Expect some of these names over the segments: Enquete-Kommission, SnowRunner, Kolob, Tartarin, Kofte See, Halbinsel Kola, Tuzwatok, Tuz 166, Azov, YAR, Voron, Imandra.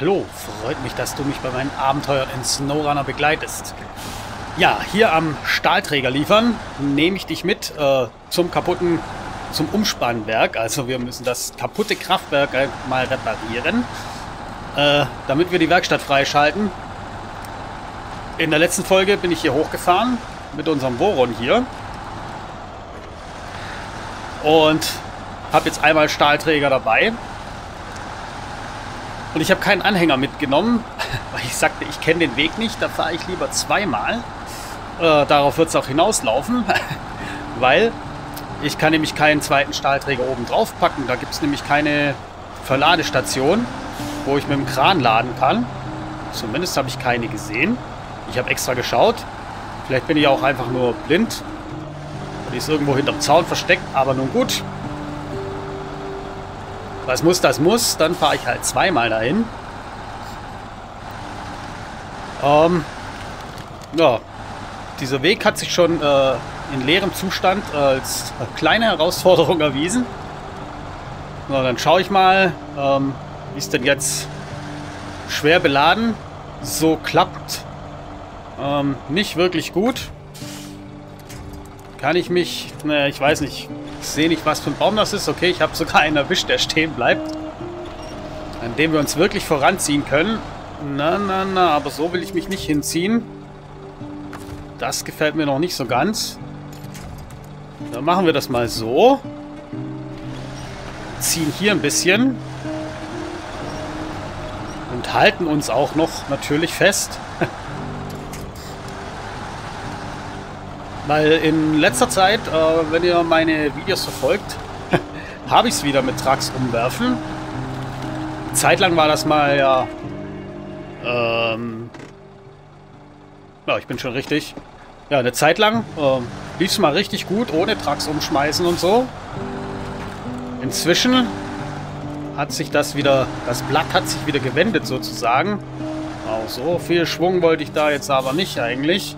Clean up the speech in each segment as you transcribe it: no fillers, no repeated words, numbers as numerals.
Hallo, freut mich, dass du mich bei meinen Abenteuern in SnowRunner begleitest. Ja, hier am Stahlträger liefern nehme ich dich mit zum Umspannwerk. Also wir müssen das kaputte Kraftwerk mal reparieren, damit wir die Werkstatt freischalten. In der letzten Folge bin ich hier hochgefahren mit unserem Voron hier und habe jetzt einmal Stahlträger dabei. Und ich habe keinen Anhänger mitgenommen, weil ich sagte, ich kenne den Weg nicht, da fahre ich lieber zweimal. Darauf wird es auch hinauslaufen, weil ich kann nämlich keinen zweiten Stahlträger oben drauf packen. Da gibt es nämlich keine Verladestation, wo ich mit dem Kran laden kann. Zumindest habe ich keine gesehen. Ich habe extra geschaut. Vielleicht bin ich auch einfach nur blind. Die ist irgendwo hinterm Zaun versteckt, aber nun gut. Was muss, das muss. Dann fahre ich halt zweimal dahin. Ja, dieser Weg hat sich schon in leerem Zustand als kleine Herausforderung erwiesen. So, dann schaue ich mal, ist denn jetzt schwer beladen? So klappt nicht wirklich gut. Kann ich mich... Ne, ich weiß nicht... Ich sehe nicht, was für ein Baum das ist. Okay, ich habe sogar einen erwischt, der stehen bleibt. An dem wir uns wirklich voranziehen können. Na, na, na, aber so will ich mich nicht hinziehen. Das gefällt mir noch nicht so ganz. Dann machen wir das mal so. Ziehen hier ein bisschen. Und halten uns auch noch natürlich fest. Weil in letzter Zeit, wenn ihr meine Videos verfolgt, habe ich es wieder mit Trucks umwerfen. Zeitlang war das mal ja... ja, ich bin schon richtig. Ja, eine Zeit lang lief es mal richtig gut, ohne Trucks umschmeißen und so. Inzwischen hat sich das wieder... Das Blatt hat sich wieder gewendet sozusagen. Auch so viel Schwung wollte ich da jetzt aber nicht eigentlich.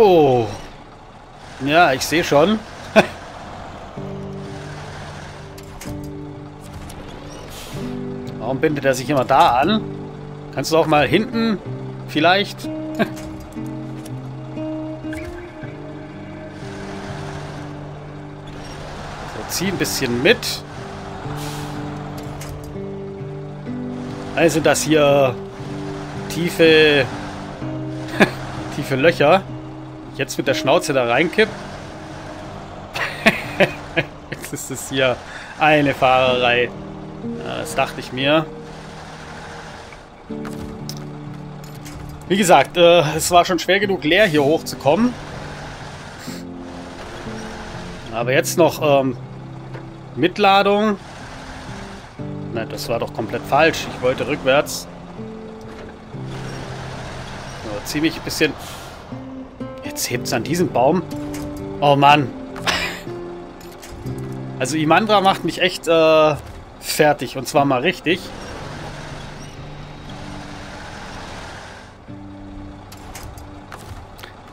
Oh. Ja, ich sehe schon. Warum bindet er sich immer da an? Kannst du auch mal hinten vielleicht? So, zieh ein bisschen mit. Also das hier tiefe tiefe Löcher. Jetzt mit der Schnauze da reinkipp. Jetzt ist es hier eine Fahrerei. Ja, das dachte ich mir. Wie gesagt, es war schon schwer genug leer hier hochzukommen. Aber jetzt noch Mitladung. Nein, das war doch komplett falsch. Ich wollte rückwärts. So, zieh mich ein bisschen... Jetzt hebt es an diesem Baum. Oh Mann. Also Imandra macht mich echt fertig. Und zwar mal richtig.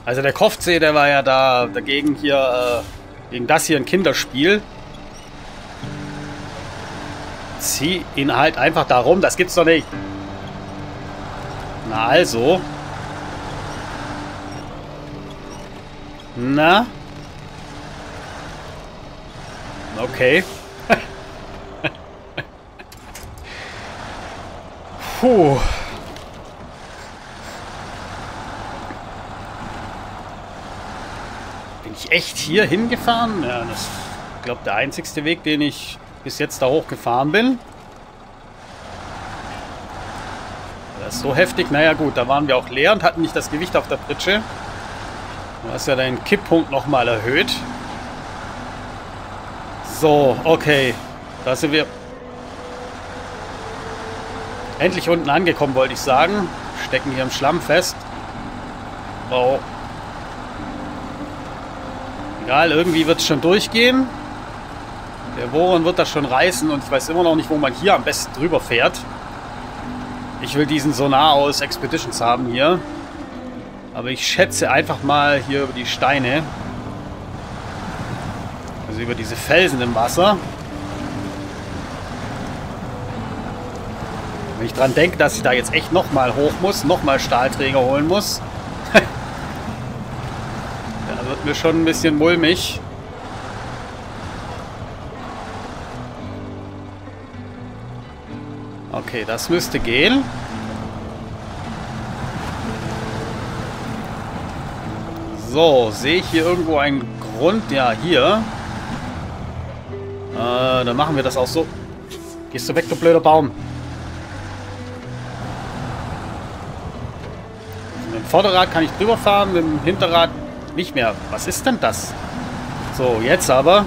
Also der Kofte See, der war ja da dagegen hier, gegen das hier ein Kinderspiel. Zieh ihn halt einfach da rum. Das gibt's doch nicht. Na also... Na? Okay. Puh. Bin ich echt hier hingefahren? Ja, das ist, glaube ich, der einzigste Weg, den ich bis jetzt da hochgefahren bin. Das ist so heftig. Naja gut, da waren wir auch leer und hatten nicht das Gewicht auf der Pritsche. Du hast ja deinen Kipppunkt nochmal erhöht. So, okay. Da sind wir endlich unten angekommen, wollte ich sagen. Stecken hier im Schlamm fest. Oh. Egal, irgendwie wird es schon durchgehen. Der Voron wird das schon reißen und ich weiß immer noch nicht, wo man hier am besten drüber fährt. Ich will diesen Sonar aus Expeditions haben hier. Aber ich schätze einfach mal hier über die Steine. Also über diese Felsen im Wasser. Wenn ich dran denke, dass ich da jetzt echt nochmal hoch muss, nochmal Stahlträger holen muss. Da wird mir schon ein bisschen mulmig. Okay, das müsste gehen. So, sehe ich hier irgendwo einen Grund? Ja, hier. Dann machen wir das auch so. Gehst du weg, du blöder Baum. Mit dem Vorderrad kann ich drüber fahren, mit dem Hinterrad nicht mehr. Was ist denn das? So, jetzt aber.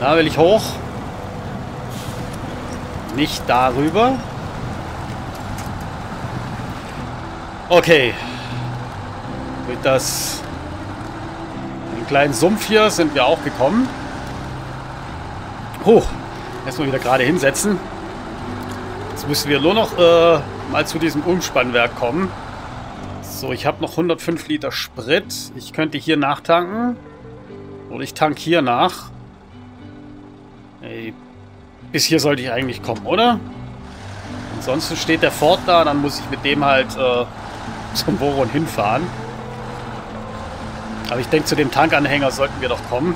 Da will ich hoch. Nicht darüber. Okay. Durch das einen kleinen Sumpf hier sind wir auch gekommen. Huch, erstmal wieder gerade hinsetzen. Jetzt müssen wir nur noch mal zu diesem Umspannwerk kommen. So, ich habe noch 105 Liter Sprit. Ich könnte hier nachtanken. Oder ich tank hier nach. Ey, bis hier sollte ich eigentlich kommen, oder? Ansonsten steht der Ford da. Dann muss ich mit dem halt zum Voron hinfahren. Aber ich denke, zu dem Tankanhänger sollten wir doch kommen.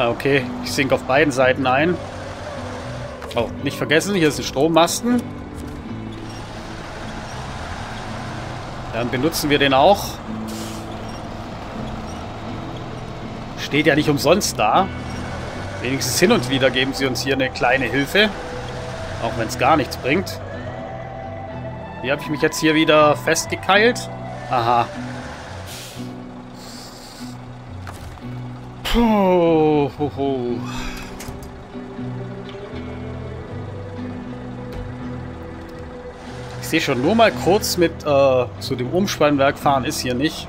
Okay, ich sinke auf beiden Seiten ein. Oh, nicht vergessen, hier sind Strommasten. Dann benutzen wir den auch. Steht ja nicht umsonst da. Wenigstens hin und wieder geben sie uns hier eine kleine Hilfe. Auch wenn es gar nichts bringt. Wie habe ich mich jetzt hier wieder festgekeilt? Aha. Puh, ho, ho. Ich sehe schon, nur mal kurz mit zu dem Umspannwerk fahren ist hier nicht.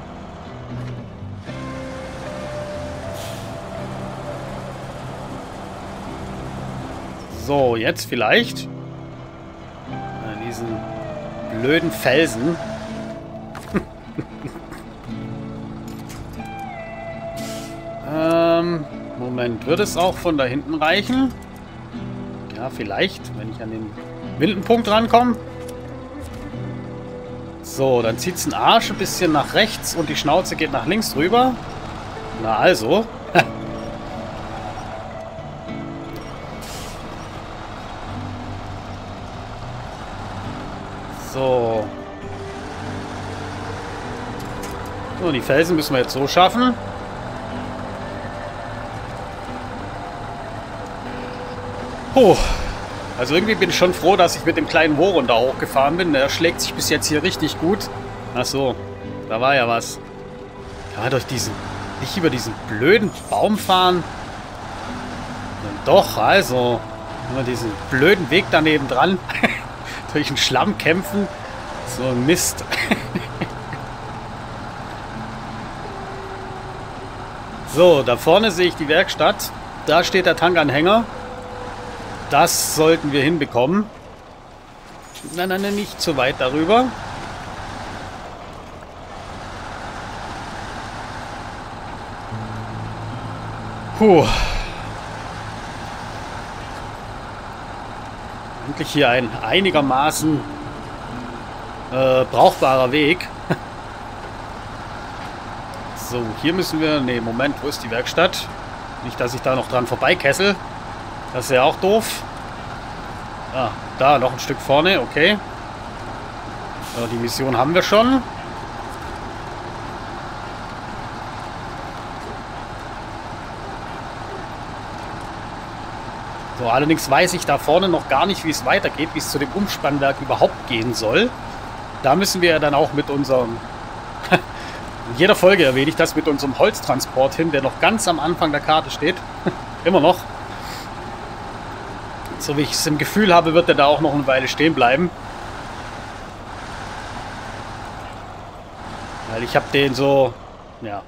So, jetzt vielleicht. An diesen blöden Felsen. Moment, wird es auch von da hinten reichen? Ja, vielleicht, wenn ich an den Windenpunkt rankomme. So, dann zieht es den Arsch ein bisschen nach rechts und die Schnauze geht nach links rüber. Na also. So. So, die Felsen müssen wir jetzt so schaffen. Oh. Also irgendwie bin ich schon froh, dass ich mit dem kleinen Voron da hochgefahren bin. Der schlägt sich bis jetzt hier richtig gut. Ach so, da war ja was. Ja, durch diesen... Nicht über diesen blöden Baum fahren. Doch, also. Über diesen blöden Weg daneben dran. Durch den Schlamm kämpfen. So ein Mist. So, da vorne sehe ich die Werkstatt. Da steht der Tankanhänger. Das sollten wir hinbekommen. Nein, nein, nein, nicht zu weit darüber. Puh. Hier ein einigermaßen brauchbarer Weg. So, hier müssen wir... Ne, Moment, wo ist die Werkstatt? Nicht, dass ich da noch dran vorbeikessel. Das ist ja auch doof. Ah, da, noch ein Stück vorne, okay. So, die Mission haben wir schon. So, allerdings weiß ich da vorne noch gar nicht, wie es weitergeht, wie es zu dem Umspannwerk überhaupt gehen soll. Da müssen wir ja dann auch mit unserem... In jeder Folge erwähne ich das, mit unserem Holztransport hin, der noch ganz am Anfang der Karte steht. Immer noch. So wie ich es im Gefühl habe, wird er da auch noch eine Weile stehen bleiben. Weil ich habe den so... Ja...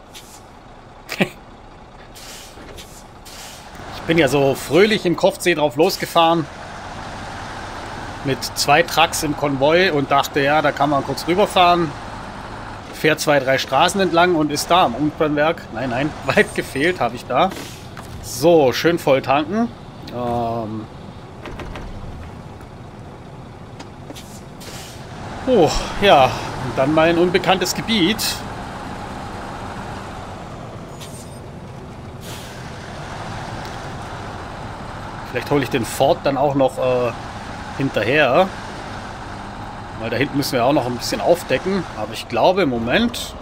Ich bin ja so fröhlich im Kofte See drauf losgefahren. Mit 2 Trucks im Konvoi und dachte, ja, da kann man kurz rüberfahren. Fährt 2, 3 Straßen entlang und ist da am Umspannwerk. Nein, nein, weit gefehlt habe ich da. So, schön voll tanken. Oh, ja. Und dann mal ein unbekanntes Gebiet. Vielleicht hole ich den Ford dann auch noch hinterher. Weil da hinten müssen wir auch noch ein bisschen aufdecken. Aber ich glaube im Moment...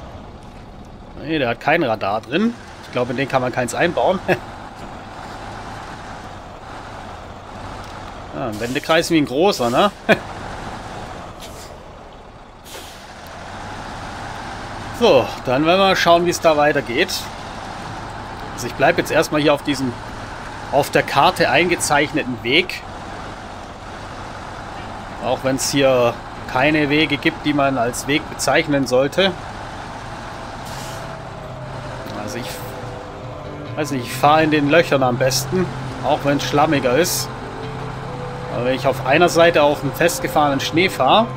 Nee, der hat kein Radar drin. Ich glaube, in den kann man keins einbauen. Ja, ein Wendekreis wie ein großer, ne? So, dann werden wir mal schauen, wie es da weitergeht. Also ich bleibe jetzt erstmal hier auf diesem... auf der Karte eingezeichneten Weg. Auch wenn es hier keine Wege gibt, die man als Weg bezeichnen sollte. Also ich weiß nicht, ich fahre in den Löchern am besten, auch wenn es schlammiger ist. Aber wenn ich auf einer Seite auf einen festgefahrenen Schnee fahre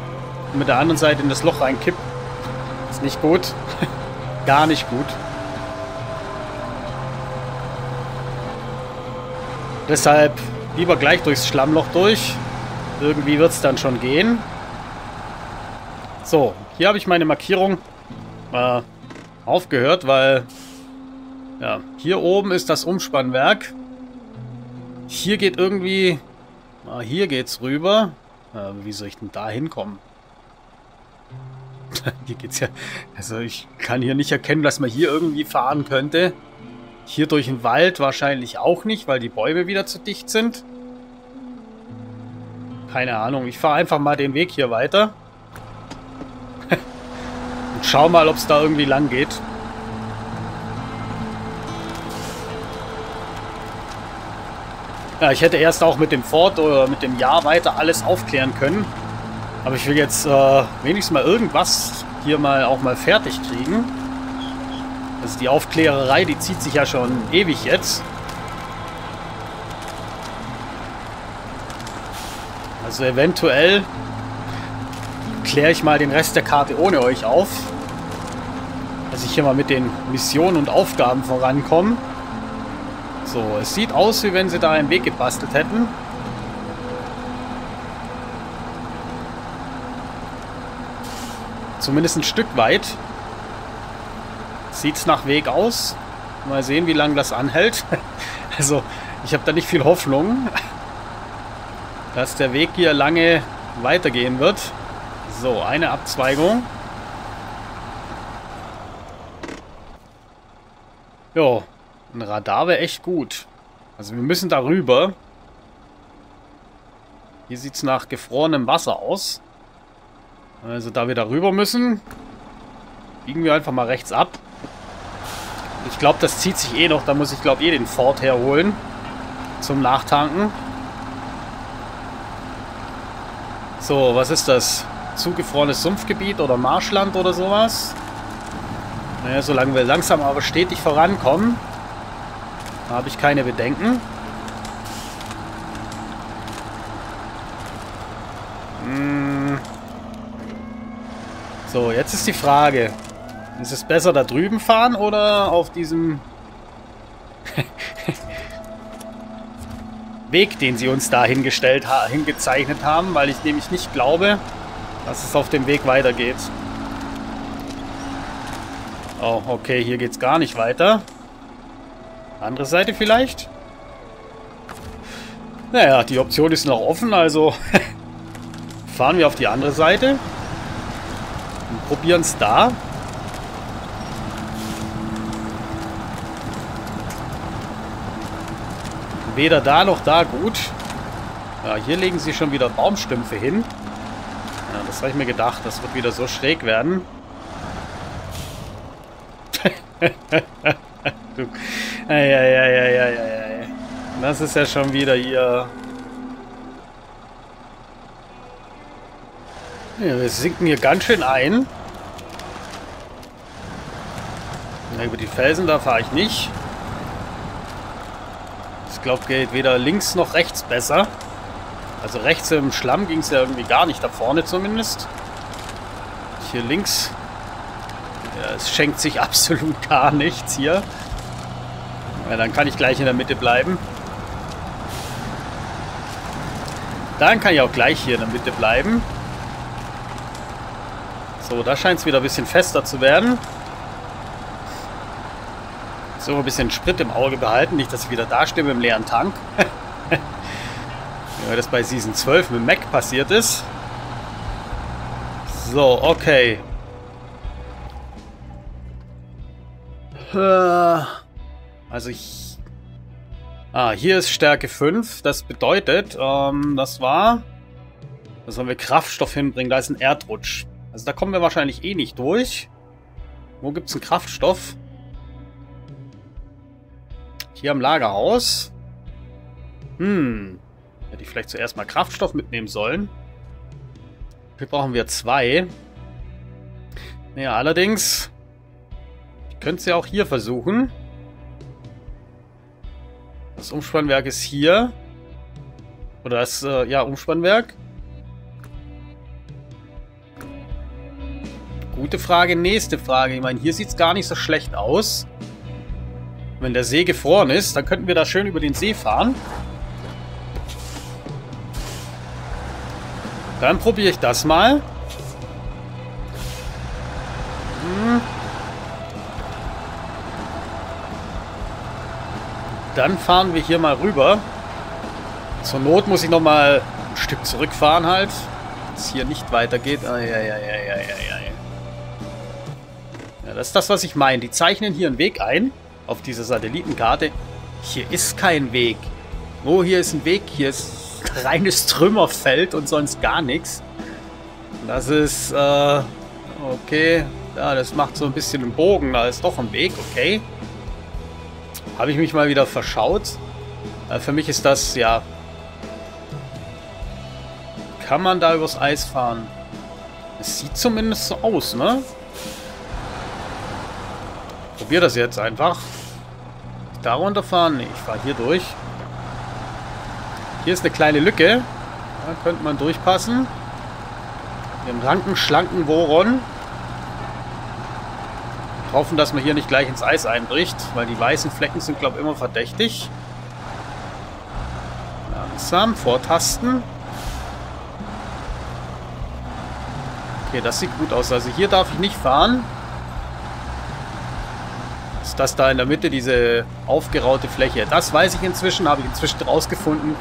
und mit der anderen Seite in das Loch reinkipp, ist nicht gut. Gar nicht gut. Deshalb lieber gleich durchs Schlammloch durch. Irgendwie wird es dann schon gehen. So, hier habe ich meine Markierung aufgehört, weil ja, hier oben ist das Umspannwerk. Hier geht irgendwie... hier geht's rüber. Wie soll ich denn da hinkommen? Hier geht's ja... Also ich kann hier nicht erkennen, dass man hier irgendwie fahren könnte. Hier durch den Wald wahrscheinlich auch nicht, weil die Bäume wieder zu dicht sind. Keine Ahnung. Ich fahre einfach mal den Weg hier weiter. Und schau mal, ob es da irgendwie lang geht. Ja, ich hätte erst auch mit dem Ford oder mit dem YAR weiter alles aufklären können. Aber ich will jetzt wenigstens mal irgendwas hier mal auch mal fertig kriegen. Also die Aufklärerei, die zieht sich ja schon ewig jetzt. Also eventuell kläre ich mal den Rest der Karte ohne euch auf. Dass ich hier mal mit den Missionen und Aufgaben vorankomme. So, es sieht aus, wie wenn sie da einen Weg gebastelt hätten. Zumindest ein Stück weit. Sieht es nach Weg aus. Mal sehen, wie lange das anhält. Also, ich habe da nicht viel Hoffnung, dass der Weg hier lange weitergehen wird. So, eine Abzweigung. Jo, ein Radar wäre echt gut. Also, wir müssen darüber. Hier sieht es nach gefrorenem Wasser aus. Also, da wir darüber müssen, biegen wir einfach mal rechts ab. Ich glaube, das zieht sich eh noch. Da muss ich, glaube ich, den Ford herholen. Zum Nachtanken. So, was ist das? Zugefrorenes Sumpfgebiet oder Marschland oder sowas? Naja, solange wir langsam aber stetig vorankommen, habe ich keine Bedenken. So, jetzt ist die Frage... Ist es besser, da drüben fahren oder auf diesem Weg, den sie uns da hingezeichnet haben, weil ich nämlich nicht glaube, dass es auf dem Weg weitergeht. Oh, okay, hier geht's gar nicht weiter. Andere Seite vielleicht? Naja, die Option ist noch offen, also fahren wir auf die andere Seite und probieren es da. Weder da noch da gut. Ja, hier legen sie schon wieder Baumstümpfe hin. Ja, das habe ich mir gedacht. Das wird wieder so schräg werden. Das ist ja schon wieder hier... Ja, wir sinken hier ganz schön ein. Ja, über die Felsen, da fahre ich nicht. Ich glaube, geht weder links noch rechts besser. Also rechts im Schlamm ging es ja irgendwie gar nicht, da vorne zumindest. Hier links Es schenkt sich absolut gar nichts hier. Ja, dann kann ich gleich in der Mitte bleiben. Dann kann ich auch gleich hier in der Mitte bleiben. So, da scheint es wieder ein bisschen fester zu werden. So, ein bisschen Sprit im Auge behalten. Nicht, dass ich wieder da stehe mit dem leeren Tank. Wie das bei Season 12 mit Mac passiert ist. So, okay. Also ich... hier ist Stärke 5. Das bedeutet, das war... Da sollen wir Kraftstoff hinbringen. Da ist ein Erdrutsch. Also da kommen wir wahrscheinlich eh nicht durch. Wo gibt es einen Kraftstoff? Hier am Lagerhaus. Hätte ich vielleicht zuerst mal Kraftstoff mitnehmen sollen. Hier brauchen wir 2. Naja, allerdings... Ich könnte es ja auch hier versuchen. Das Umspannwerk ist hier. Oder das, ja, Umspannwerk. Gute Frage, nächste Frage. Ich meine, hier sieht es gar nicht so schlecht aus. Wenn der See gefroren ist, dann könnten wir da schön über den See fahren. Dann probiere ich das mal. Dann fahren wir hier mal rüber. Zur Not muss ich nochmal ein Stück zurückfahren halt. Dass es hier nicht weitergeht. Ja, das ist das, was ich meine. Die zeichnen hier einen Weg ein. Auf dieser Satellitenkarte. Hier ist kein Weg. Oh, hier ist ein Weg. Hier ist reines Trümmerfeld und sonst gar nichts. Das ist, okay. Ja, das macht so ein bisschen einen Bogen. Da ist doch ein Weg, okay. Habe ich mich mal wieder verschaut. Für mich ist das, ja... Kann man da übers Eis fahren? Es sieht zumindest so aus, ne? Probier das jetzt einfach. Da runterfahren? Nee, ich fahre hier durch. Hier ist eine kleine Lücke. Da könnte man durchpassen. Mit dem ranken, schlanken Voron. Hoffen, dass man hier nicht gleich ins Eis einbricht, weil die weißen Flecken sind, glaube ich, immer verdächtig. Langsam vortasten. Okay, das sieht gut aus. Also hier darf ich nicht fahren. Ist das da in der Mitte, diese aufgeraute Fläche? Das weiß ich inzwischen, habe ich inzwischen rausgefunden.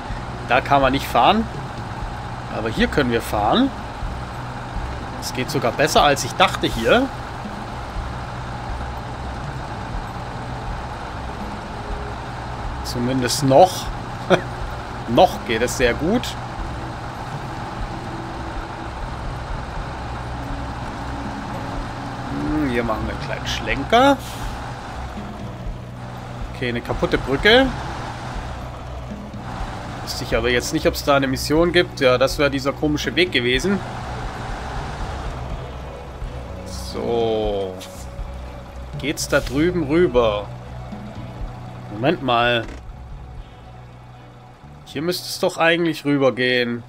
Da kann man nicht fahren. Aber hier können wir fahren. Es geht sogar besser, als ich dachte hier. Zumindest noch. Noch geht es sehr gut. Hier machen wir einen kleinen Schlenker. Okay, eine kaputte Brücke. Wüsste ich aber jetzt nicht, ob es da eine Mission gibt. Ja, das wäre dieser komische Weg gewesen. So. Geht's da drüben rüber? Moment mal. Hier müsste es doch eigentlich rübergehen.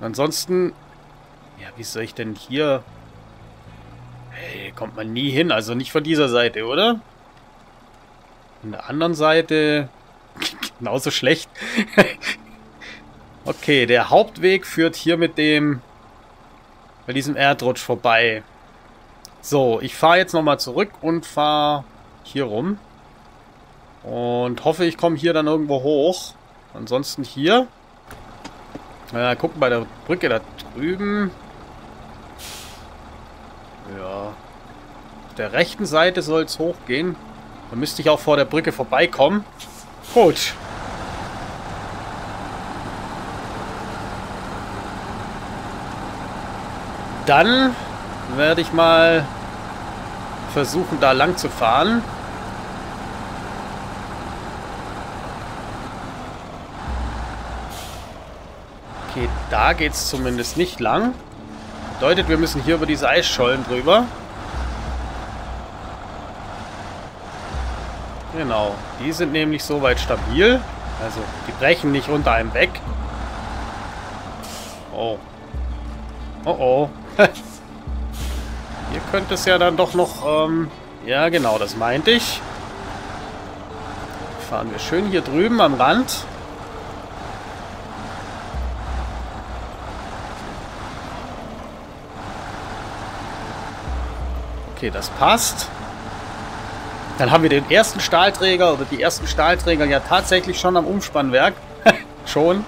Ansonsten... Ja, wie soll ich denn hier... Hey, kommt man nie hin. Also nicht von dieser Seite, oder? Von der anderen Seite... Genauso schlecht. Okay, der Hauptweg führt hier mit dem... Bei diesem Erdrutsch vorbei. So, ich fahre jetzt nochmal zurück und fahre hier rum. Und hoffe, ich komme hier dann irgendwo hoch. Ansonsten hier. Na, gucken bei der Brücke da drüben. Ja. Auf der rechten Seite soll es hochgehen. Dann müsste ich auch vor der Brücke vorbeikommen. Gut. Dann werde ich mal versuchen, da lang zu fahren. Okay, da geht es zumindest nicht lang. Bedeutet, wir müssen hier über diese Eisschollen drüber. Genau, die sind nämlich soweit stabil. Also, die brechen nicht unter einem weg. Oh. Oh oh. Hier könnte es ja dann doch noch... ja, genau, das meinte ich. Fahren wir schön hier drüben am Rand. Okay, das passt. Dann haben wir den ersten Stahlträger oder die ersten Stahlträger ja tatsächlich schon am Umspannwerk. Schon.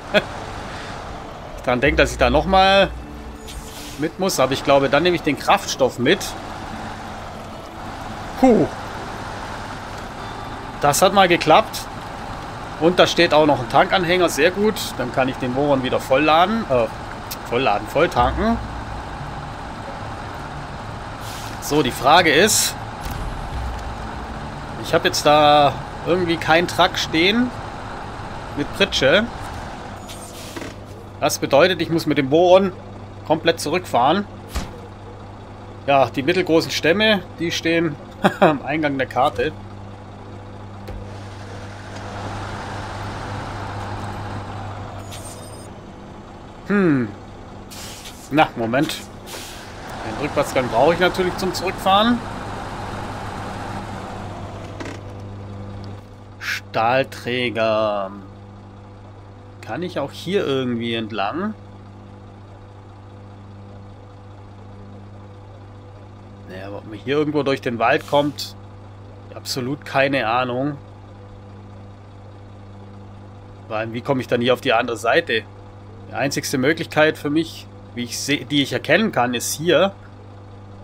Ich daran denke, dass ich da nochmal mit muss. Aber ich glaube, dann nehme ich den Kraftstoff mit. Puh. Das hat mal geklappt. Und da steht auch noch ein Tankanhänger. Sehr gut. Dann kann ich den Voron wieder vollladen. Voll tanken. So, die Frage ist... Ich habe jetzt da irgendwie keinen Truck stehen mit Pritsche. Das bedeutet, ich muss mit dem Voron komplett zurückfahren. Ja, die mittelgroßen Stämme, die stehen am Eingang der Karte. Na, Moment. Den Rückwärtsgang brauche ich natürlich zum Zurückfahren. Stahlträger. Kann ich auch hier irgendwie entlang? Naja, aber ob man hier irgendwo durch den Wald kommt, absolut keine Ahnung. Weil, wie komme ich dann hier auf die andere Seite? Die einzigste Möglichkeit für mich, wie ich sehe, die ich erkennen kann, ist hier.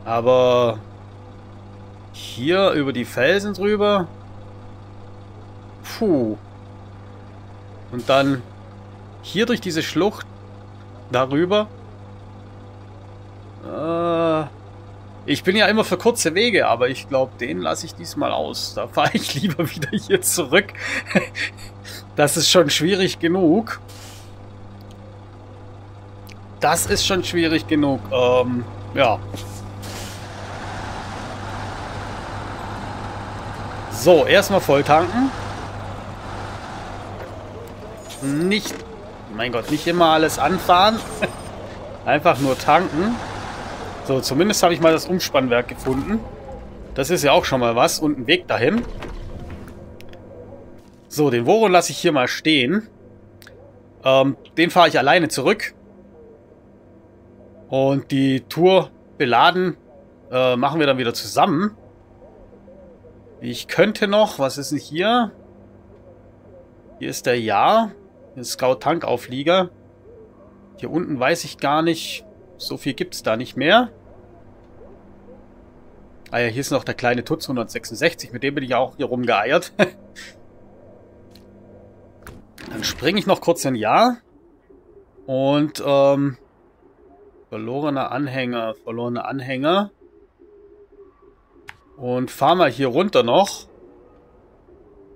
Aber hier über die Felsen drüber... Puh. Und dann hier durch diese Schlucht darüber. Ich bin ja immer für kurze Wege, aber ich glaube, den lasse ich diesmal aus. Da fahre ich lieber wieder hier zurück. Das ist schon schwierig genug. Das ist schon schwierig genug. Ja. So, erstmal volltanken. Nicht, mein Gott, nicht immer alles anfahren. Einfach nur tanken. So, zumindest habe ich mal das Umspannwerk gefunden. Das ist ja auch schon mal was. Und ein Weg dahin. So, den Voron lasse ich hier mal stehen. Den fahre ich alleine zurück. Und die Tour beladen machen wir dann wieder zusammen. Ich könnte noch, was ist denn hier? Hier ist der YAR. Scout-Tankauflieger. Hier unten weiß ich gar nicht. So viel gibt es da nicht mehr. Ah ja, hier ist noch der kleine Tuz 166. Mit dem bin ich auch hier rumgeeiert. Dann springe ich noch kurz in YAR. Und verlorene Anhänger. Und fahr mal hier runter noch.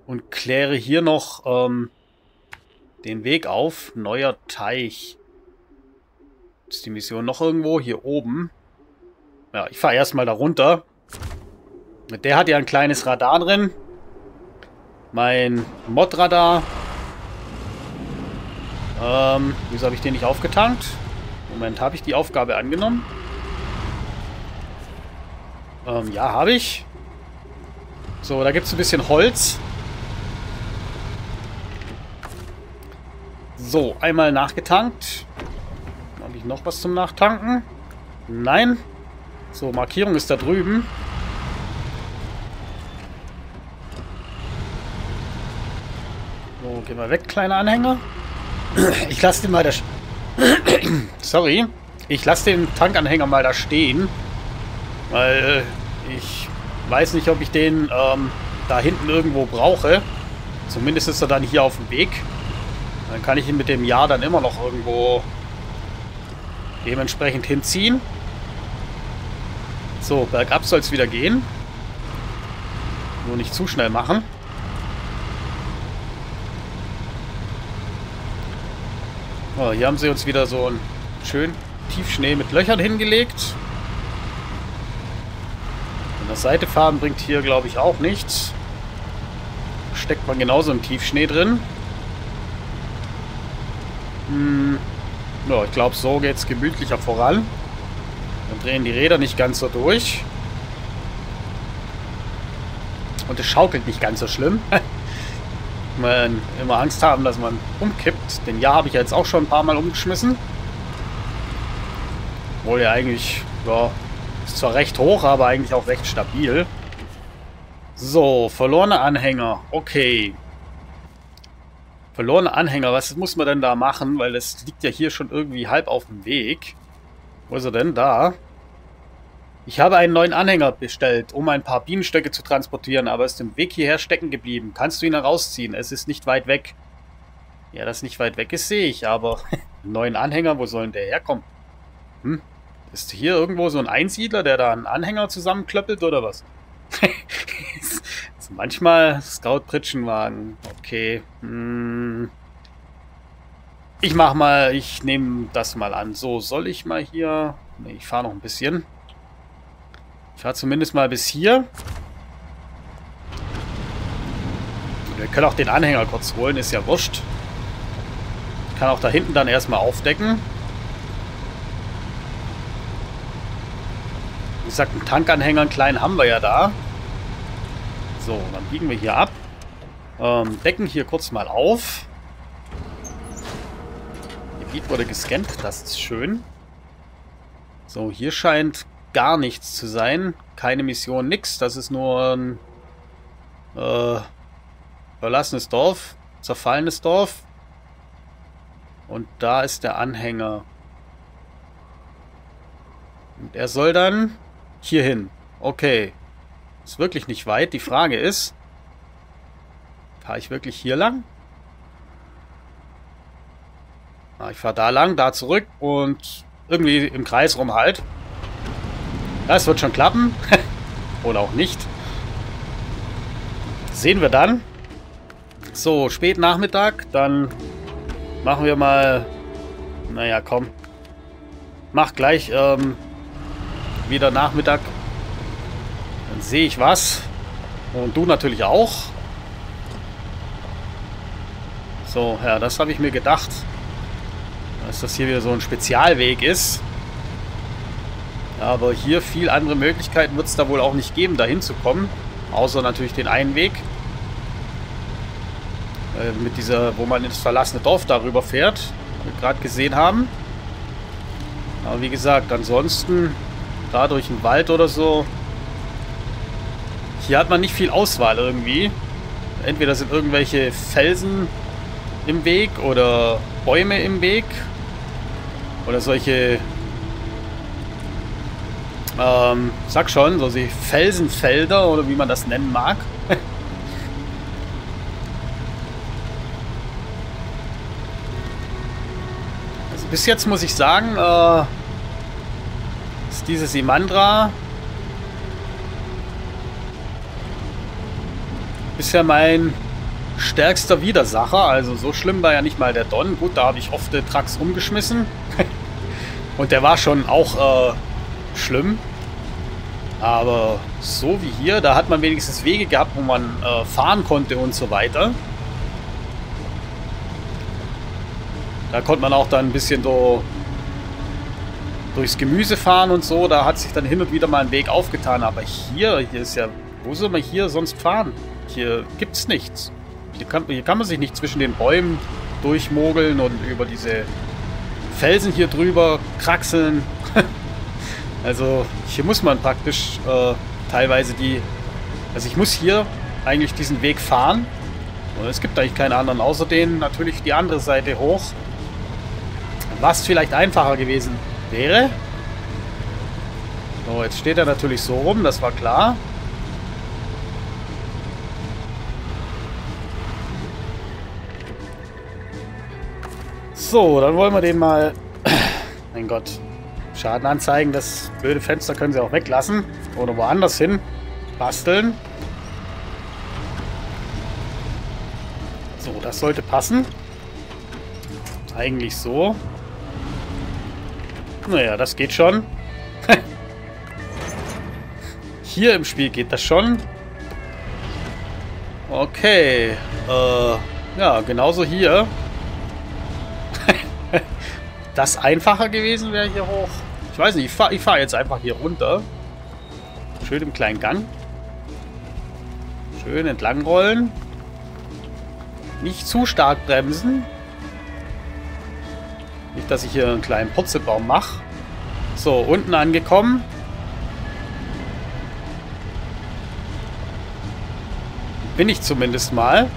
Und kläre hier noch den Weg auf. Neuer Teich. Ist die Mission noch irgendwo? Hier oben. Ja, ich fahre erstmal da runter. Mit der hat ja ein kleines Radar drin. Mein Mod-Radar. Wieso habe ich den nicht aufgetankt? Moment, habe ich die Aufgabe angenommen? Ja, habe ich. So, da gibt es ein bisschen Holz. So, einmal nachgetankt. Habe ich noch was zum Nachtanken? Nein. So, Markierung ist da drüben. So, geh mal weg, kleiner Anhänger. Ich lasse den mal da... Sorry. Ich lasse den Tankanhänger mal da stehen. Weil ich weiß nicht, ob ich den da hinten irgendwo brauche. Zumindest ist er dann hier auf dem Weg. Dann kann ich ihn mit dem YAR dann immer noch irgendwo dementsprechend hinziehen. So, bergab soll es wieder gehen. Nur nicht zu schnell machen. Oh, hier haben sie uns wieder so einen schönen Tiefschnee mit Löchern hingelegt. An der Seite fahren bringt hier, glaube ich, auch nichts. Steckt man genauso im Tiefschnee drin. Ja, ich glaube, so geht es gemütlicher voran. Dann drehen die Räder nicht ganz so durch. Und es schaukelt nicht ganz so schlimm. Man immer Angst haben, dass man umkippt. Den YAR habe ich jetzt auch schon ein paar Mal umgeschmissen. Obwohl er eigentlich, ja, ist zwar recht hoch, aber eigentlich auch recht stabil. So, verlorene Anhänger. Okay. Verlorene Anhänger, was muss man denn da machen? Weil das liegt ja hier schon irgendwie halb auf dem Weg. Wo ist er denn? Da. Ich habe einen neuen Anhänger bestellt, um ein paar Bienenstöcke zu transportieren, aber ist im Weg hierher stecken geblieben. Kannst du ihn herausziehen? Es ist nicht weit weg. Ja, das nicht weit weg ist, sehe ich, aber einen neuen Anhänger, wo soll denn der herkommen? Hm? Ist hier irgendwo so ein Einsiedler, der da einen Anhänger zusammenklöppelt oder was? Also manchmal Scout-Pritschenwagen. Okay. Hm. Ich nehme das mal an. So, soll ich mal hier... Ne, ich fahre noch ein bisschen. Ich fahre zumindest mal bis hier. Wir können auch den Anhänger kurz holen, ist ja wurscht. Ich kann auch da hinten dann erstmal aufdecken. Wie gesagt, einen Tankanhänger, einen kleinen haben wir ja da. So, dann biegen wir hier ab. Decken hier kurz mal auf. Gebiet wurde gescannt, das ist schön. So, hier scheint... gar nichts zu sein. Keine Mission, nix. Das ist nur ein verlassenes Dorf. Zerfallenes Dorf. Und da ist der Anhänger. Und er soll dann hier hin. Okay. Ist wirklich nicht weit. Die Frage ist, fahre ich wirklich hier lang? Ah, ich fahre da lang, da zurück und irgendwie im Kreis rum halt. Das wird schon klappen. Oder auch nicht. Sehen wir dann. So, spät Nachmittag. Dann machen wir mal... Naja, komm. Mach gleich wieder Nachmittag. Dann sehe ich was. Und du natürlich auch. So, ja, das habe ich mir gedacht. Dass das hier wieder so ein Spezialweg ist. Aber hier viel andere Möglichkeiten wird es da wohl auch nicht geben, da hinzukommen. Außer natürlich den einen Weg. Mit dieser, wo man ins verlassene Dorf darüber fährt. Wie wir gerade gesehen haben. Aber wie gesagt, ansonsten da durch den Wald oder so. Hier hat man nicht viel Auswahl irgendwie. Entweder sind irgendwelche Felsen im Weg oder Bäume im Weg. Oder solche... sag schon, so die Felsenfelder oder wie man das nennen mag. Also bis jetzt muss ich sagen, ist dieses Imandra bisher mein stärkster Widersacher. Also so schlimm war ja nicht mal der Don. Gut, da habe ich oft Trucks umgeschmissen. Und der war schon auch... schlimm. Aber so wie hier, da hat man wenigstens Wege gehabt, wo man fahren konnte und so weiter. Da konnte man auch dann ein bisschen so durchs Gemüse fahren und so. Da hat sich dann hin und wieder mal ein Weg aufgetan. Aber hier ist ja... Wo soll man hier sonst fahren? Hier gibt es nichts. Hier kann man sich nicht zwischen den Bäumen durchmogeln und über diese Felsen hier drüber kraxeln. Also hier muss man praktisch teilweise die... Also ich muss hier eigentlich diesen Weg fahren. Und es gibt eigentlich keine anderen, außer denen natürlich die andere Seite hoch. Was vielleicht einfacher gewesen wäre. So, jetzt steht er natürlich so rum, das war klar. So, dann wollen wir den mal... Mein Gott... Schaden anzeigen, das blöde Fenster können sie auch weglassen. Oder woanders hin basteln. So, das sollte passen. Eigentlich so. Naja, das geht schon. Hier im Spiel geht das schon. Okay. Ja, genauso hier. Das einfacher gewesen wäre hier hoch. Ich weiß nicht, ich fahr jetzt einfach hier runter. Schön im kleinen Gang. Schön entlang rollen. Nicht zu stark bremsen. Nicht, dass ich hier einen kleinen Purzelbaum mache. So, unten angekommen. Bin ich zumindest mal.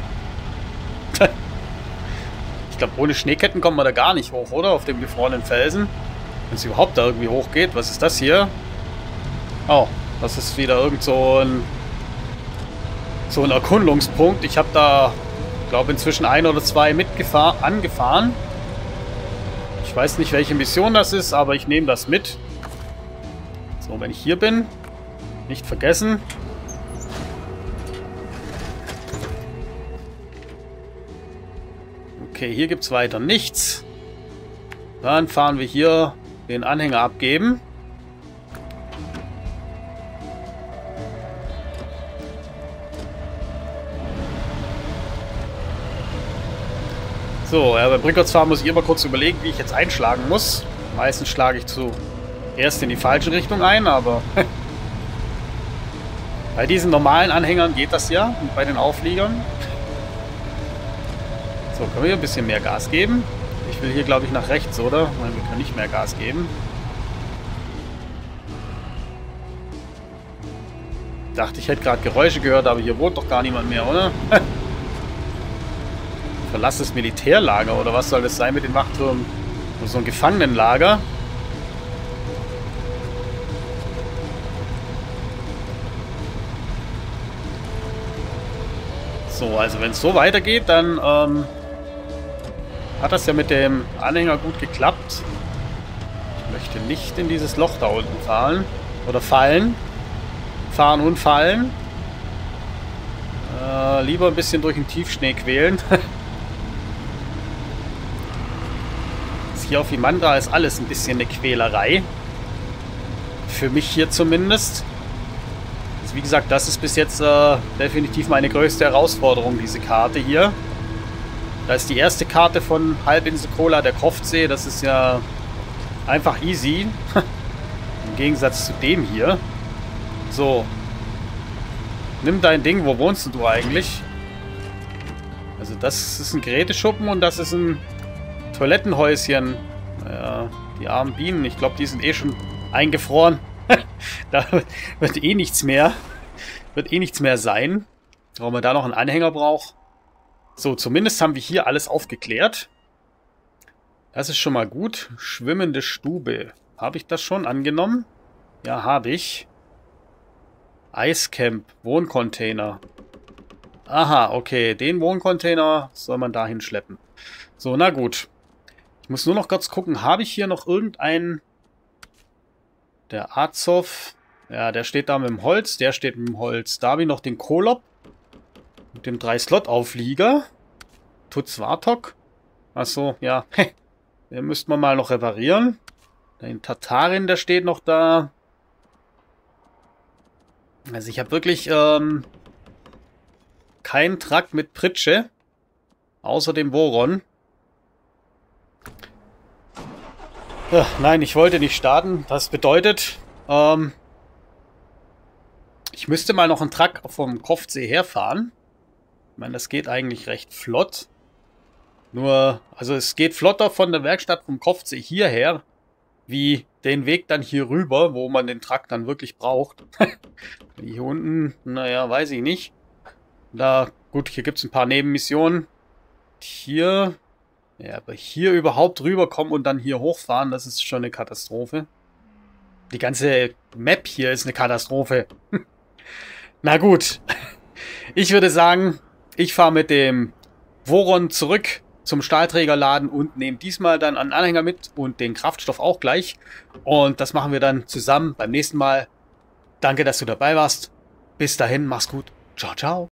Ich glaube, ohne Schneeketten kommen wir da gar nicht hoch, oder? Auf dem gefrorenen Felsen. Wenn es überhaupt da irgendwie hoch geht. Was ist das hier? Oh, das ist wieder irgend so ein Erkundungspunkt. Ich habe da, glaube ich, inzwischen ein oder zwei angefahren. Ich weiß nicht, welche Mission das ist, aber ich nehme das mit. So, wenn ich hier bin. Nicht vergessen. Okay, hier gibt es weiter nichts. Dann fahren wir hier den Anhänger abgeben. So, ja, beim Rückwärtsfahren muss ich immer kurz überlegen, wie ich jetzt einschlagen muss. Meistens schlage ich zuerst in die falsche Richtung ein, aber bei diesen normalen Anhängern geht das ja, und bei den Aufliegern. So, können wir hier ein bisschen mehr Gas geben? Ich will hier, glaube ich, nach rechts, oder? Nein, wir können nicht mehr Gas geben. Ich dachte, ich hätte gerade Geräusche gehört, aber hier wohnt doch gar niemand mehr, oder? Verlass das Militärlager, oder was soll das sein mit den Wachturmen? Nur so ein Gefangenenlager. So, also wenn es so weitergeht, dann hat das ja mit dem Anhänger gut geklappt. Ich möchte nicht in dieses Loch da unten fahren. Oder fallen. Fahren und fallen. Lieber ein bisschen durch den Tiefschnee quälen. Hier auf Imandra ist alles ein bisschen eine Quälerei. Für mich hier zumindest. Also wie gesagt, das ist bis jetzt definitiv meine größte Herausforderung, diese Karte hier. Da ist die erste Karte von Halbinsel Kola, der Kofte See. Das ist ja einfach easy. Im Gegensatz zu dem hier. So. Nimm dein Ding. Wo wohnst du eigentlich? Also das ist ein Geräteschuppen und das ist ein Toilettenhäuschen. Ja, die armen Bienen. Ich glaube, die sind eh schon eingefroren. Da wird eh nichts mehr. Wird eh nichts mehr sein. Warum man da noch einen Anhänger braucht. So, zumindest haben wir hier alles aufgeklärt. Das ist schon mal gut. Schwimmende Stube. Habe ich das schon angenommen? Ja, habe ich. Eiscamp. Wohncontainer. Aha, okay. Den Wohncontainer soll man dahin schleppen. So, na gut. Ich muss nur noch kurz gucken, habe ich hier noch irgendeinen... Der Azov. Ja, der steht da mit dem Holz. Der steht mit dem Holz. Da habe ich noch den Kolob. Mit dem 3-Slot-Auflieger. Tuzwatok. Achso, ja. Den müssten wir mal noch reparieren. Den Tartarin, der steht noch da. Also ich habe wirklich keinen Trakt mit Pritsche. Außer dem Voron. Ach, nein, ich wollte nicht starten. Das bedeutet, ich müsste mal noch einen Truck vom Kofte See herfahren. Ich meine, das geht eigentlich recht flott. Nur, also es geht flotter von der Werkstatt vom Kofte See hierher, wie den Weg dann hier rüber, wo man den Truck dann wirklich braucht. Hier unten, naja, weiß ich nicht. Da, gut, hier gibt es ein paar Nebenmissionen. Hier... Ja, aber hier überhaupt rüberkommen und dann hier hochfahren, das ist schon eine Katastrophe. Die ganze Map hier ist eine Katastrophe. Na gut. Ich würde sagen, ich fahre mit dem Voron zurück zum Stahlträgerladen und nehme diesmal dann einen Anhänger mit und den Kraftstoff auch gleich. Und das machen wir dann zusammen beim nächsten Mal. Danke, dass du dabei warst. Bis dahin, mach's gut. Ciao, ciao.